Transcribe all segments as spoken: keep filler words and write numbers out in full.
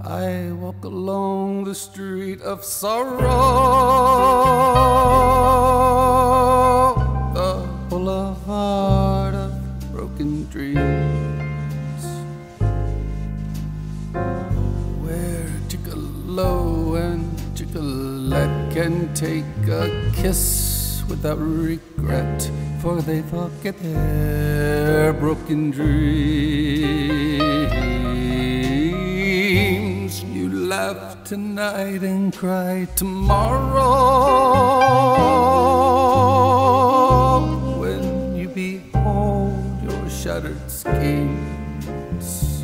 I walk along the street of sorrow, the boulevard of broken dreams, where Gigolo and Gigolette can take a kiss without regret, for they forget their broken dreams. You laugh tonight and cry tomorrow when you behold your shattered schemes.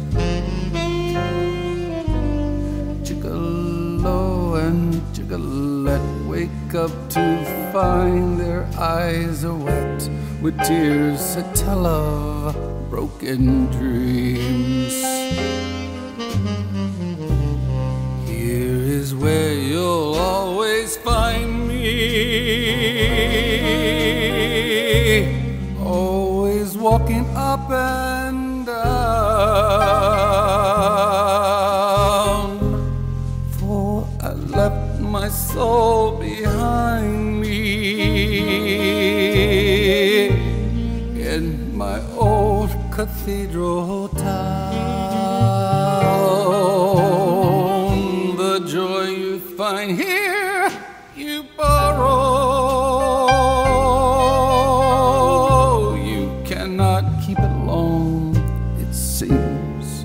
Gigolo and Gigolette wake up to find their eyes are wet with tears that tell of broken dreams. Here is where you'll always find me, always walking up and down, for I left my soul behind in my old cathedral town. The joy you find here, you borrow. You cannot keep it long, it seems.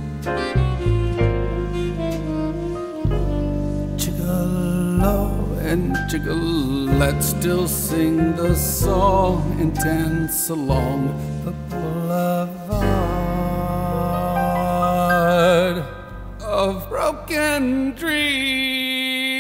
Gigolo and Gigolette still sing the song and dance along the boulevard of broken dreams.